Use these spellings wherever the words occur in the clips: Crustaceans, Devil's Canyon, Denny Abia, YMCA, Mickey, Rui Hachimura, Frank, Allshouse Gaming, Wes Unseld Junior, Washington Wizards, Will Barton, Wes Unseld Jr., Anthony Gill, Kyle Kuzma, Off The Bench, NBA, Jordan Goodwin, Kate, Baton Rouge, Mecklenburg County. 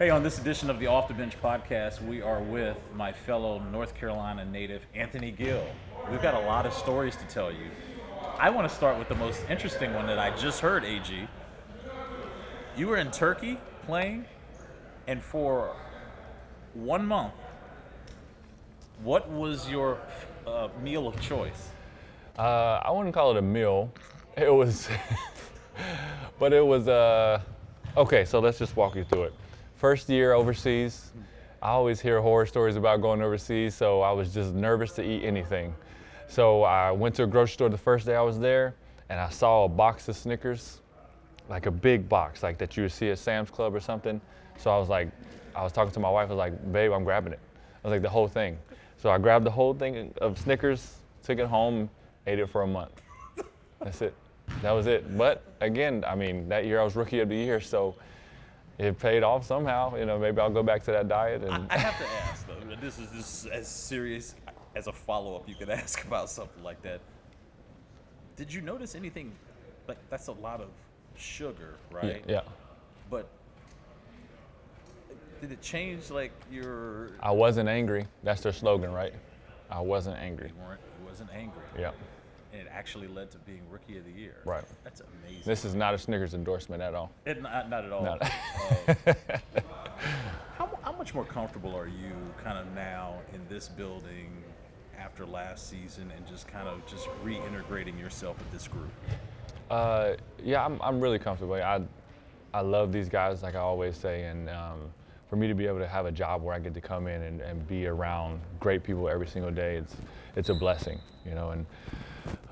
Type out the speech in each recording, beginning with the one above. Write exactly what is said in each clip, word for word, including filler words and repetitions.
Hey, on this edition of the Off The Bench podcast, we are with my fellow North Carolina native, Anthony Gill. We've got a lot of stories to tell you. I want to start with the most interesting one that I just heard, A G. You were in Turkey playing, and for one month, what was your uh, meal of choice? Uh, I wouldn't call it a meal. It was, but it was, uh, okay, so let's just walk you through it. First year overseas, I always hear horror stories about going overseas, so I was just nervous to eat anything. So I went to a grocery store the first day I was there, and I saw a box of Snickers, like a big box, like that you would see at Sam's Club or something. So I was like, I was talking to my wife, I was like, babe, I'm grabbing it. I was like, the whole thing. So I grabbed the whole thing of Snickers, took it home, ate it for a month. That's it, that was it. But again, I mean, that year I was rookie of the year, so it paid off somehow. You know, maybe I'll go back to that diet. And I, I have to ask though, this is just as serious as a follow-up you could ask about something like that. Did you notice anything, like that's a lot of sugar, right? Yeah. yeah. But did it change like your... I wasn't angry. That's their slogan, right? I wasn't angry. You weren't, you wasn't angry. Yeah. And it actually led to being Rookie of the Year. Right. That's amazing. This is not a Snickers endorsement at all. It, not, not at all. Not uh, how, how much more comfortable are you kind of now in this building after last season and just kind of just reintegrating yourself with this group? Uh, yeah, I'm, I'm really comfortable. I, I love these guys, like I always say, and um, for me to be able to have a job where I get to come in and, and be around great people every single day, it's, it's a blessing, you know. And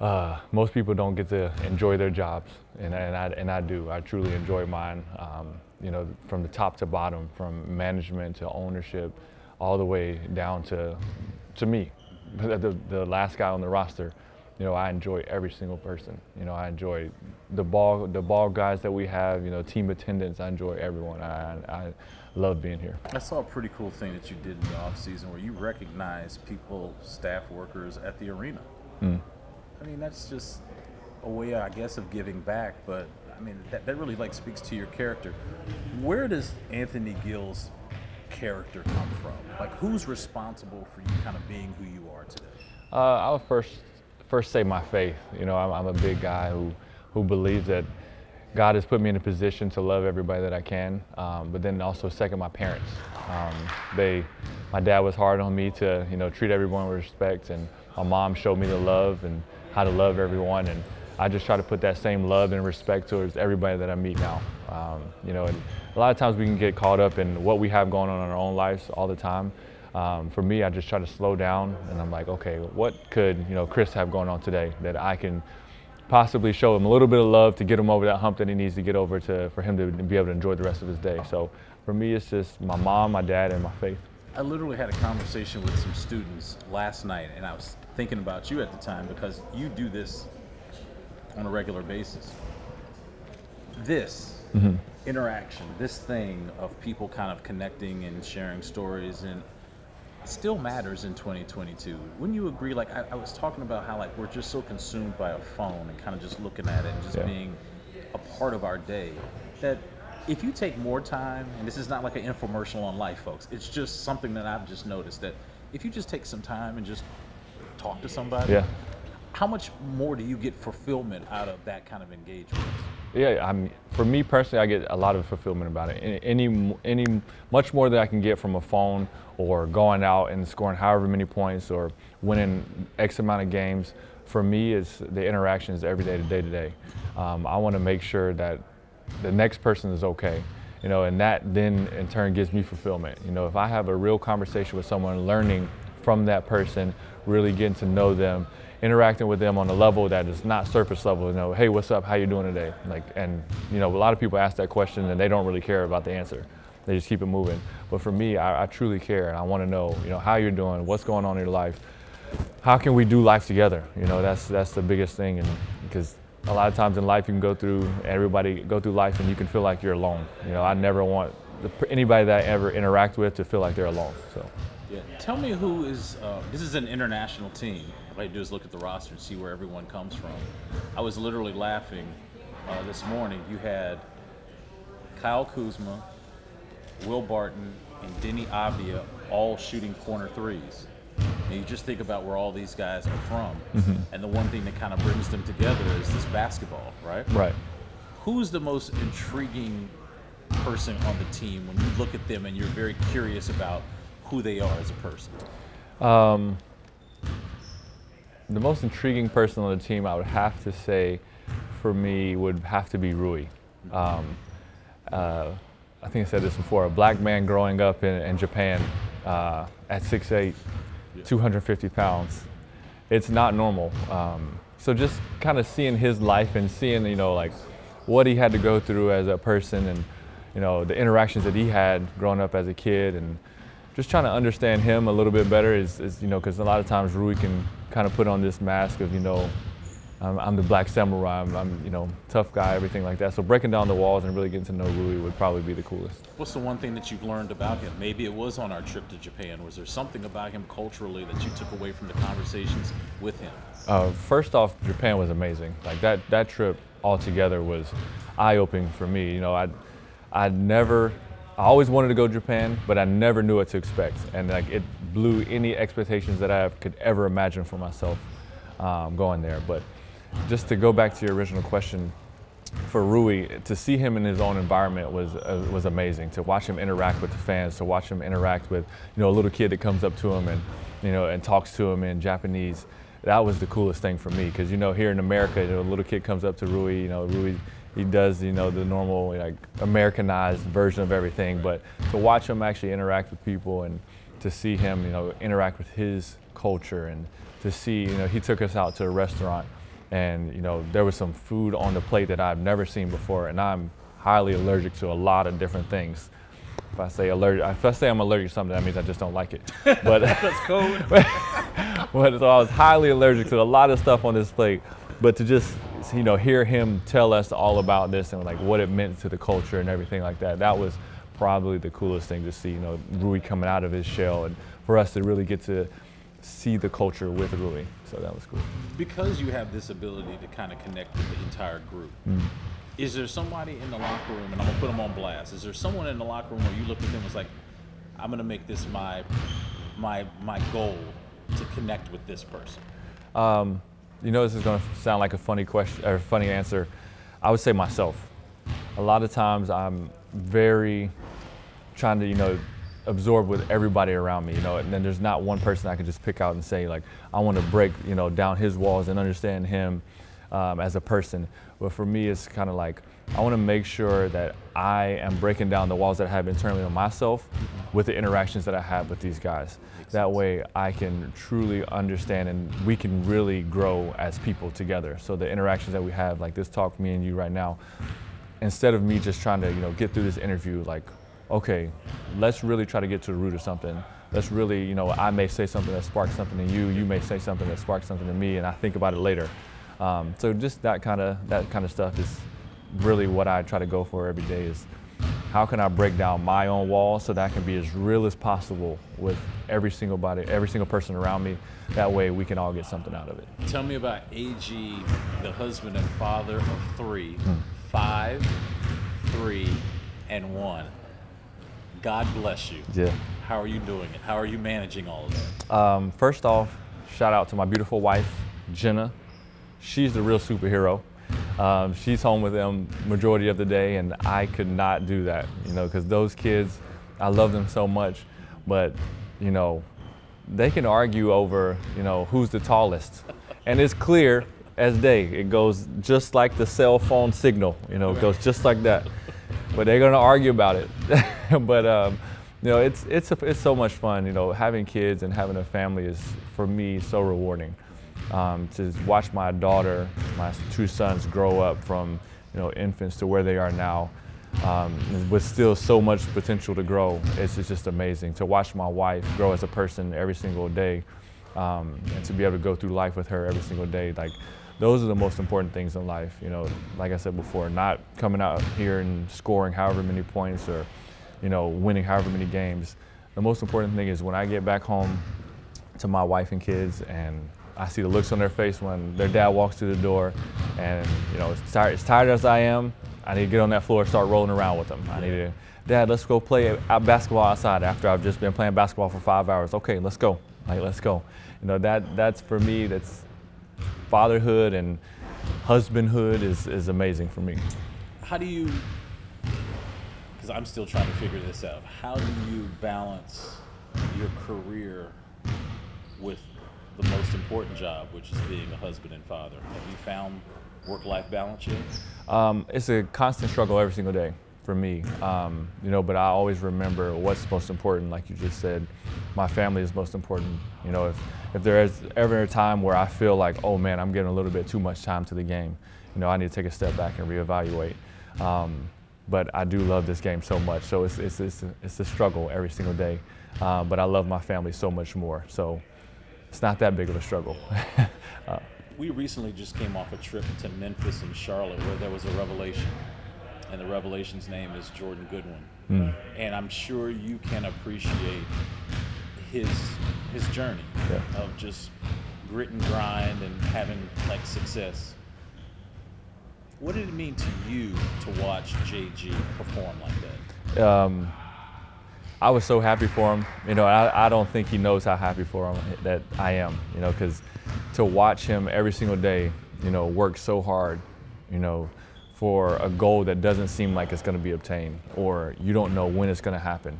Uh, most people don't get to enjoy their jobs, and, and, I, and I do. I truly enjoy mine, um, you know, from the top to bottom, from management to ownership, all the way down to, to me, the, the last guy on the roster. You know, I enjoy every single person. You know, I enjoy the ball, the ball guys that we have, you know, team attendants. I enjoy everyone. I, I love being here. I saw a pretty cool thing that you did in the offseason where you recognized people, staff workers at the arena. Mm. I mean, that's just a way, I guess, of giving back, but I mean, that, that really like speaks to your character. Where does Anthony Gill's character come from? Like, who's responsible for you kind of being who you are today? Uh, I would first, first say my faith. You know, I'm, I'm a big guy who, who believes that God has put me in a position to love everybody that I can, um, but then also second, my parents. Um, they, my dad was hard on me to, you know, treat everyone with respect, and my mom showed me the love and how to love everyone, and I just try to put that same love and respect towards everybody that I meet now. Um, you know, and a lot of times we can get caught up in what we have going on in our own lives all the time. Um, for me, I just try to slow down, and I'm like, okay, what could, you know, Chris have going on today that I can possibly show him a little bit of love to get him over that hump that he needs to get over to for him to be able to enjoy the rest of his day. So for me, it's just my mom, my dad, and my faith. I literally had a conversation with some students last night, and I was thinking about you at the time because you do this on a regular basis. This mm-hmm. interaction, this thing of people kind of connecting and sharing stories, and still matters in twenty twenty-two. Wouldn't you agree? Like I, I was talking about how like we're just so consumed by a phone and kind of just looking at it and just yeah. being a part of our day that if you take more time, and this is not like an infomercial on life, folks, it's just something that I've just noticed that if you just take some time and just talk to somebody, yeah. how much more do you get fulfillment out of that kind of engagement? Yeah, I'm, for me personally, I get a lot of fulfillment about it. Any, any, much more than I can get from a phone or going out and scoring however many points or winning X amount of games. For me, it's the interactions every day to day to day. Um, I want to make sure that the next person is okay, you know, and that then in turn gives me fulfillment. You know, if I have a real conversation with someone, learning from that person, really getting to know them, interacting with them on a level that is not surface level, you know, hey, what's up, how you doing today? Like, and you know, a lot of people ask that question and they don't really care about the answer. They just keep it moving. But for me, I, I truly care, and I want to know, you know, how you're doing, what's going on in your life, how can we do life together? You know, that's, that's the biggest thing, and because a lot of times in life you can go through, everybody go through life and you can feel like you're alone. You know, I never want the, anybody that I ever interact with to feel like they're alone, so. Yeah. Tell me who is, uh, this is an international team. All you do is look at the roster and see where everyone comes from. I was literally laughing uh, this morning. You had Kyle Kuzma, Will Barton, and Denny Abia all shooting corner threes. And you just think about where all these guys are from. Mm-hmm. And the one thing that kind of brings them together is this basketball, right? Right. Who's the most intriguing person on the team when you look at them and you're very curious about who they are as a person? Um, the most intriguing person on the team, I would have to say, for me, would have to be Rui. Um, uh, I think I said this before, a black man growing up in, in Japan uh, at six eight, yeah. two hundred fifty pounds. It's not normal. Um, so just kind of seeing his life and seeing, you know, like what he had to go through as a person and, you know, the interactions that he had growing up as a kid and just trying to understand him a little bit better is, is you know, because a lot of times Rui can kind of put on this mask of, you know, I'm, I'm the black samurai, I'm, I'm, you know, tough guy, everything like that. So breaking down the walls and really getting to know Rui would probably be the coolest. What's the one thing that you've learned about him? Maybe it was on our trip to Japan. Was there something about him culturally that you took away from the conversations with him? Uh, first off, Japan was amazing. Like that, that trip altogether was eye-opening for me. You know, I, I never, I always wanted to go to Japan, but I never knew what to expect. And like it blew any expectations that I could ever imagine for myself um, going there. But just to go back to your original question, for Rui, to see him in his own environment was uh, was amazing. To watch him interact with the fans, to watch him interact with, you know, a little kid that comes up to him and, you know, and talks to him in Japanese, that was the coolest thing for me. Because, you know, here in America, you know, a little kid comes up to Rui, you know, Rui, he does, you know, the normal, like, Americanized version of everything. But to watch him actually interact with people and to see him, you know, interact with his culture and to see, you know, he took us out to a restaurant. And, you know, there was some food on the plate that I've never seen before, and I'm highly allergic to a lot of different things. If I say allergic, if I say I'm allergic to something, that means I just don't like it. But that's cold. but, but, so I was highly allergic to a lot of stuff on this plate. But to just, you know, hear him tell us all about this and like what it meant to the culture and everything like that, that was probably the coolest thing to see. You know, Rui coming out of his shell, and for us to really get to see the culture with Rui, so that was cool. Because you have this ability to kind of connect with the entire group, mm-hmm. is there somebody in the locker room, and I'm gonna put them on blast, is there someone in the locker room where you look at them and it's like, I'm gonna make this my, my, my goal to connect with this person? Um, you know, this is gonna sound like a funny question, or funny answer. I would say myself. A lot of times I'm very trying to, you know, absorbed with everybody around me, you know, and then there's not one person I could just pick out and say, like, I want to break, you know, down his walls and understand him um, as a person. But for me, it's kind of like, I want to make sure that I am breaking down the walls that I have internally on myself with the interactions that I have with these guys. That way I can truly understand and we can really grow as people together. So the interactions that we have, like this talk, me and you right now, instead of me just trying to, you know, get through this interview, like, okay, let's really try to get to the root of something. Let's really, you know, I may say something that sparks something in you, you may say something that sparks something in me, and I think about it later. Um, so just that kind of that kind of stuff is really what I try to go for every day is how can I break down my own wall so that I can be as real as possible with every single body, every single person around me. That way we can all get something out of it. Tell me about A G, the husband and father of three, hmm. five, three, and one. God bless you. Yeah. How are you doing it? How are you managing all of that? Um, first off, shout out to my beautiful wife, Jenna. She's the real superhero. Um, she's home with them majority of the day, and I could not do that, you know, because those kids, I love them so much, but, you know, they can argue over, you know, who's the tallest. And it's clear as day. It goes just like the cell phone signal, you know, it goes just like that. But they're gonna argue about it. But um, you know, it's it's a, it's so much fun. You know, having kids and having a family is for me so rewarding. Um, to watch my daughter, my two sons, grow up from, you know, infants to where they are now, um, with still so much potential to grow. It's, it's just amazing to watch my wife grow as a person every single day, um, and to be able to go through life with her every single day. Like, those are the most important things in life, you know, like I said before, not coming out here and scoring however many points or, you know, winning however many games. The most important thing is when I get back home to my wife and kids and I see the looks on their face when their dad walks through the door and, you know, as tired as, tired as I am, I need to get on that floor and start rolling around with them. I need to Dad, let's go play basketball outside after I've just been playing basketball for five hours. Okay, let's go. Like, let's go. You know, that that's for me, that's fatherhood and husbandhood is, is amazing for me. How do you, because I'm still trying to figure this out, how do you balance your career with the most important job, which is being a husband and father? Have you found work-life balance yet? Um, it's a constant struggle every single day for me, um, you know, but I always remember what's most important. Like you just said, my family is most important. You know, if, if there is ever a time where I feel like, oh man, I'm getting a little bit too much time to the game, you know, I need to take a step back and reevaluate. Um, but I do love this game so much, so it's, it's, it's, it's a struggle every single day. Uh, but I love my family so much more, so it's not that big of a struggle. uh, we recently just came off a trip to Memphis and Charlotte where there was a revelation. And the revelation's name is Jordan Goodwin. Mm. And I'm sure you can appreciate his his journey yeah. of just grit and grind and having like success. What did it mean to you to watch J G perform like that? Um, I was so happy for him. You know, I, I don't think he knows how happy for him that I am, you know, because to watch him every single day, you know, work so hard, you know, for a goal that doesn't seem like it's gonna be obtained, or you don't know when it's gonna happen.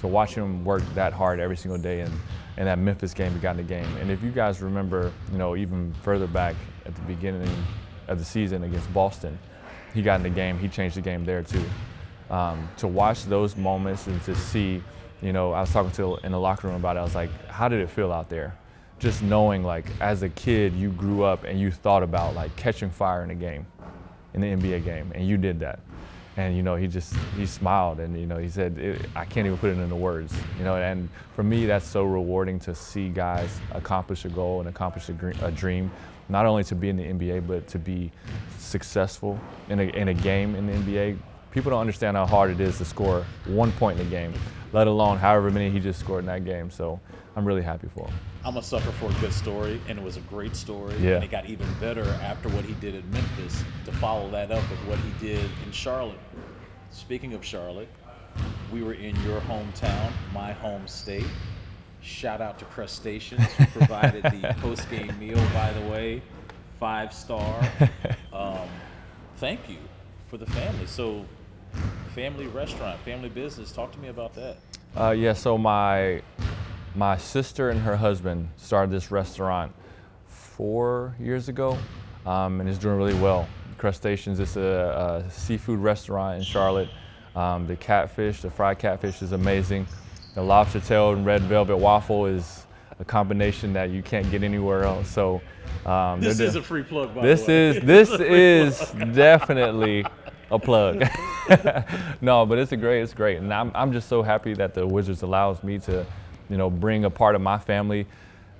So watching him work that hard every single day, and, and that Memphis game, he got in the game. And if you guys remember, you know, even further back at the beginning of the season against Boston, he got in the game, he changed the game there too. Um, to watch those moments and to see, you know, I was talking to in the locker room about it, I was like, how did it feel out there? Just knowing like, as a kid, you grew up and you thought about like catching fire in a game. In the N B A game, and you did that. And you know, he just, he smiled and you know, he said, it, I can't even put it into words. You know, and for me, that's so rewarding to see guys accomplish a goal and accomplish a, a dream, not only to be in the N B A, but to be successful in a, in a game in the N B A. People don't understand how hard it is to score one point in a game, let alone however many he just scored in that game. So I'm really happy for him. I'm a sucker for a good story, and it was a great story. Yeah. And it got even better after what he did in Memphis to follow that up with what he did in Charlotte. Speaking of Charlotte, we were in your hometown, my home state. Shout out to Crustaceans, who provided the post-game meal, by the way. Five star. Um, thank you for the family. So. Family restaurant, family business. Talk to me about that. Uh, yeah, so my my sister and her husband started this restaurant four years ago, um, and it's doing really well. Crustaceans is a, a seafood restaurant in Charlotte. Um, the catfish, the fried catfish is amazing. The lobster tail and red velvet waffle is a combination that you can't get anywhere else. So um, this is a free plug, by the way. This is this is definitely a plug. No, but it's a great, it's great. And I'm, I'm just so happy that the Wizards allows me to, you know, bring a part of my family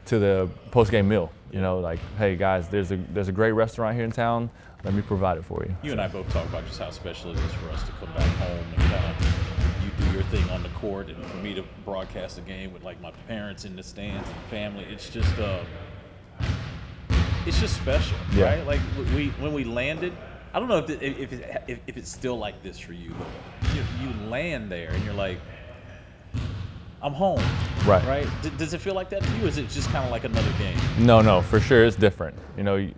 to the post-game meal. You know, like, hey guys, there's a, there's a great restaurant here in town. Let me provide it for you. You and I both talk about just how special it is for us to come back home and kind of, you do your thing on the court, and for me to broadcast a game with like my parents in the stands and family, it's just, uh, it's just special, yeah. Right? Like we, when we landed, I don't know if, the, if, it, if, if it's still like this for you, but you, you land there and you're like, I'm home, right? Right? D does it feel like that to you, or is it just kind of like another game? No, no, for sure it's different. You know,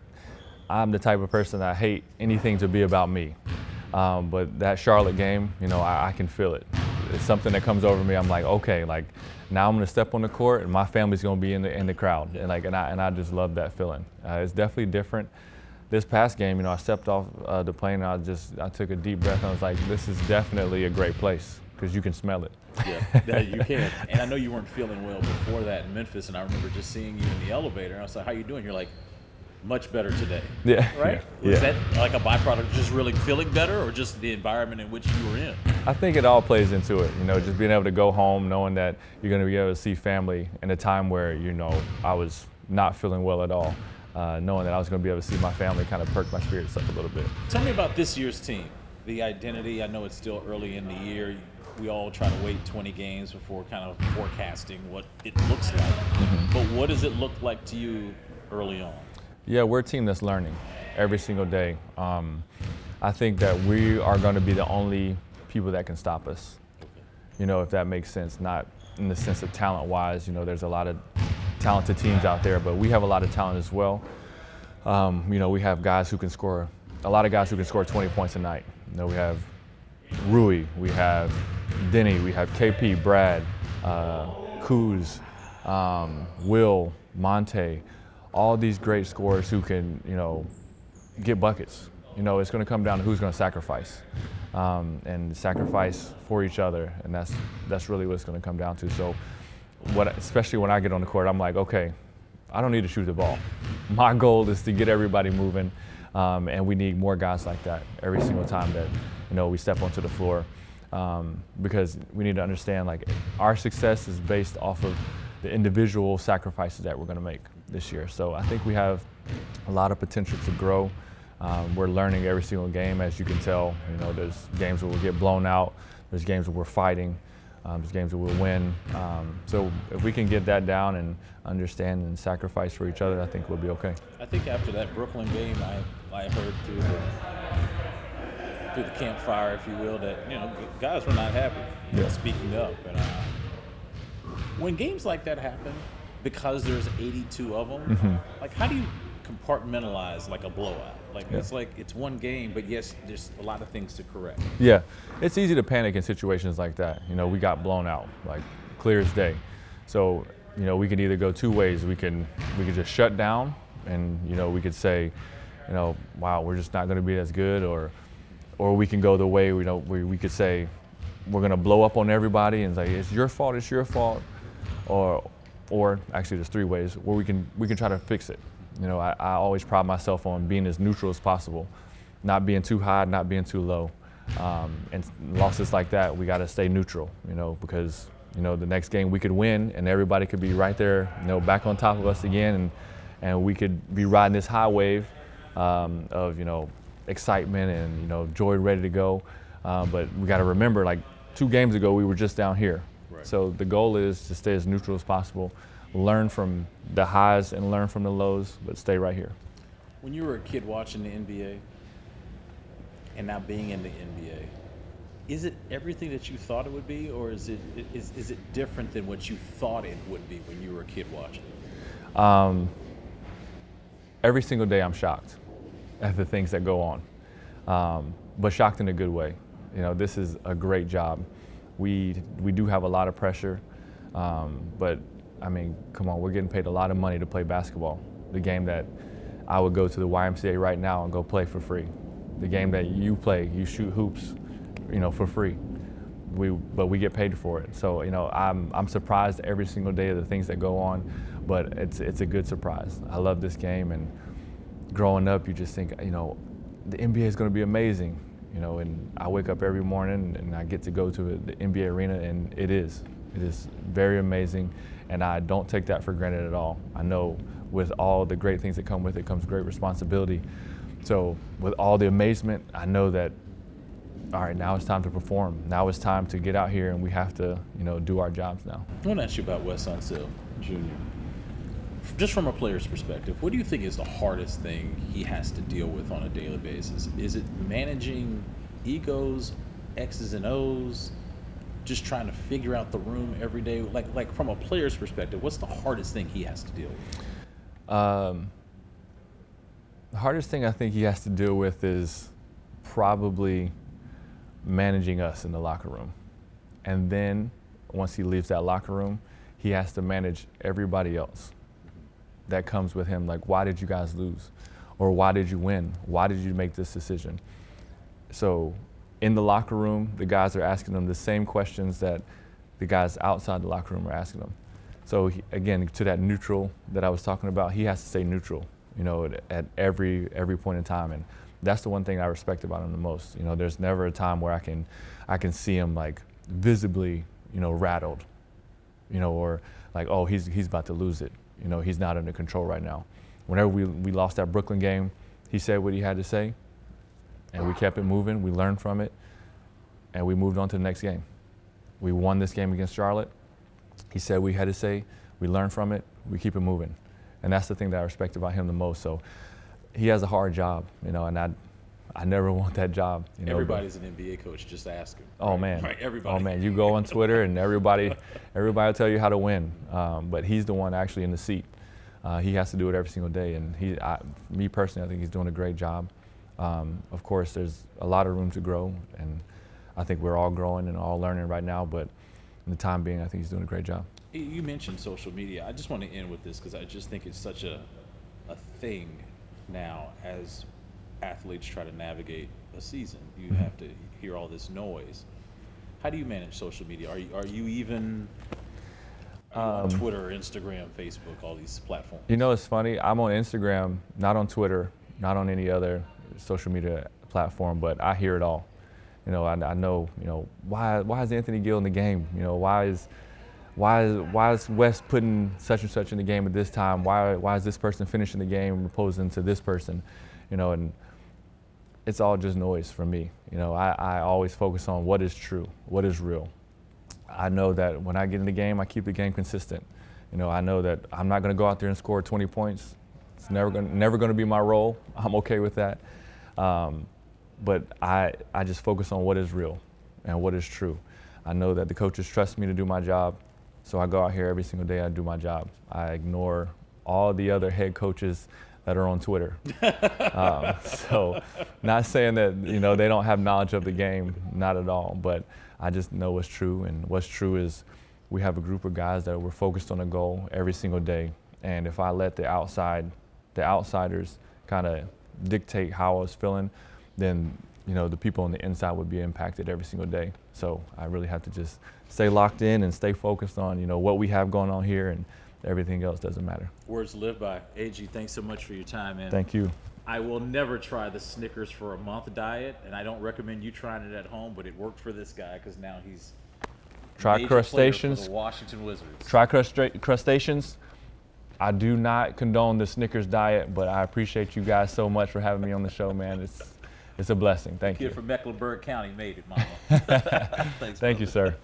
I'm the type of person that I hate anything to be about me, um, but that Charlotte game, you know, I, I can feel it. It's something that comes over me. I'm like, okay, like now I'm gonna step on the court and my family's gonna be in the in the crowd, and like, and I and I just love that feeling. Uh, it's definitely different. This past game, you know, I stepped off uh, the plane and I just, I took a deep breath and I was like, this is definitely a great place, because you can smell it. Yeah, you can. And I know you weren't feeling well before that in Memphis, and I remember just seeing you in the elevator and I was like, how you doing? You're like, much better today. Yeah. Right? Yeah. Was that like a byproduct of just really feeling better, or just the environment in which you were in? I think it all plays into it, you know, just being able to go home, knowing that you're going to be able to see family in a time where, you know, I was not feeling well at all. Uh, knowing that I was going to be able to see my family kind of perk my spirits up a little bit. Tell me about this year's team, the identity. I know it's still early in the year. We all try to wait twenty games before kind of forecasting what it looks like. Mm-hmm. But what does it look like to you early on? Yeah, we're a team that's learning every single day. Um, I think that we are going to be the only people that can stop us. you know, if that makes sense, not in the sense of talent-wise. You know, there's a lot of talented teams out there, but we have a lot of talent as well. Um, you know, we have guys who can score, a lot of guys who can score twenty points a night. You know, we have Rui, we have Denny, we have K P, Brad, uh, Kuz, um, Will, Monte, all these great scorers who can, you know, get buckets. You know, it's going to come down to who's going to sacrifice um, and sacrifice for each other, and that's that's really what it's going to come down to. So, what, especially when I get on the court, I'm like, okay, I don't need to shoot the ball. My goal is to get everybody moving, um, and we need more guys like that every single time that, you know, we step onto the floor, um, because we need to understand, like, our success is based off of the individual sacrifices that we're going to make this year. So I think we have a lot of potential to grow. Um, we're learning every single game, as you can tell. You know, there's games where we get blown out. There's games where we're fighting. Um, there's games where we'll win. Um, so if we can get that down and understand and sacrifice for each other, I think we'll be okay. I think after that Brooklyn game, I, I heard through the, through the campfire, if you will, that, you know, guys were not happy, you know, yeah. speaking up. And, uh, when games like that happen, because there's eighty-two of them, mm-hmm. like, how do you compartmentalize, like, a blowout? Like, yeah. it's like it's one game, but yes, there's a lot of things to correct. Yeah, it's easy to panic in situations like that. You know, we got blown out, like, clear as day. So, you know, we can either go two ways. We can we could just shut down, and, you know, we could say, you know, wow, we're just not going to be as good, or or we can go the way we know we we could say we're going to blow up on everybody and say, like, it's your fault, it's your fault. Or, or actually, there's three ways where we can we can try to fix it. You know, I, I always pride myself on being as neutral as possible, not being too high, not being too low. Um, and losses like that, we got to stay neutral. You know, because, you know, the next game we could win, and everybody could be right there, you know, back on top of us again, and and we could be riding this high wave um, of, you know, excitement and, you know, joy, ready to go. Uh, but we got to remember, like, two games ago, we were just down here. Right. So the goal is to stay as neutral as possible, learn from the highs and learn from the lows, but stay right here. When you were a kid watching the N B A and now being in the N B A, is it everything that you thought it would be, or is it is, is it different than what you thought it would be when you were a kid watching it? Um, every single day I'm shocked at the things that go on, um, but shocked in a good way. You know, this is a great job. We, we do have a lot of pressure, um, but I mean, come on, we're getting paid a lot of money to play basketball. The game that I would go to the Y M C A right now and go play for free. The game that you play, you shoot hoops, you know, for free. We, but we get paid for it. So, you know, I'm, I'm surprised every single day of the things that go on, but it's, it's a good surprise. I love this game, and growing up, you just think, you know, the N B A is going to be amazing. You know, and I wake up every morning and I get to go to the N B A arena, and it is. It is very amazing, and I don't take that for granted at all. I know with all the great things that come with it comes great responsibility. So with all the amazement, I know that, all right, now it's time to perform. Now it's time to get out here, and we have to, you know, do our jobs now. I want to ask you about Wes Unseld Junior Just from a player's perspective, what do you think is the hardest thing he has to deal with on a daily basis? Is it managing egos, X's and O's, just trying to figure out the room every day? Like, like from a player's perspective, what's the hardest thing he has to deal with? Um, the hardest thing I think he has to deal with is probably managing us in the locker room. And then once he leaves that locker room, he has to manage everybody else that comes with him. Like, why did you guys lose? Or why did you win? Why did you make this decision? So in the locker room, the guys are asking them the same questions that the guys outside the locker room are asking them. So he, again, to that neutral that I was talking about, he has to stay neutral, you know, at, at every every point in time. And that's the one thing I respect about him the most. You know, there's never a time where I can I can see him, like, visibly, you know, rattled, you know, or like, oh, he's he's about to lose it. You know, he's not under control right now. Whenever we, we lost that Brooklyn game, he said what he had to say, and we kept it moving. We learned from it, and we moved on to the next game. We won this game against Charlotte. He said what he had to say. We learned from it. We keep it moving. And that's the thing that I respect about him the most. So he has a hard job, you know, and I, I never want that job. You know, everybody's but, an N B A coach. Just ask him. Oh right? man, right, everybody. Oh man, you go on Twitter and everybody, everybody will tell you how to win. Um, but he's the one actually in the seat. Uh, he has to do it every single day. And he, I, me personally, I think he's doing a great job. Um, of course, there's a lot of room to grow, and I think we're all growing and all learning right now. But in the time being, I think he's doing a great job. You mentioned social media. I just want to end with this because I just think it's such a, a thing now as athletes try to navigate a season. You have to hear all this noise. How do you manage social media? Are you, are you even are you um, on Twitter, Instagram, Facebook, all these platforms? You know, it's funny. I'm on Instagram, not on Twitter, not on any other social media platform, but I hear it all. You know, I, I know, you know, why why is Anthony Gill in the game? You know, why is Why is, why is Wes putting such and such in the game at this time? Why, why is this person finishing the game opposing to this person? You know, and it's all just noise for me. You know, I, I always focus on what is true, what is real. I know that when I get in the game, I keep the game consistent. You know, I know that I'm not going to go out there and score twenty points. It's never going never going to be my role. I'm okay with that. Um, but I, I just focus on what is real and what is true. I know that the coaches trust me to do my job. So I go out here every single day, I do my job. I ignore all the other head coaches that are on Twitter. um, so not saying that, you know, they don't have knowledge of the game, not at all, but I just know what's true, and what's true is we have a group of guys that we're focused on a goal every single day. And if I let the outside, the outsiders kind of dictate how I was feeling, then you know, the people on the inside would be impacted every single day. So I really have to just stay locked in and stay focused on, you know, what we have going on here, and everything else doesn't matter. Words to live by. A G, thanks so much for your time, man. Thank you. I will never try the Snickers for a month diet, and I don't recommend you trying it at home, but it worked for this guy because now he's try Crustaceans, the Washington Wizards. Try Crustaceans. I do not condone the Snickers diet, but I appreciate you guys so much for having me on the show, man. It's It's a blessing. Thank you. Kid from Mecklenburg County made it, mama. Thanks, Thank brother. you, sir.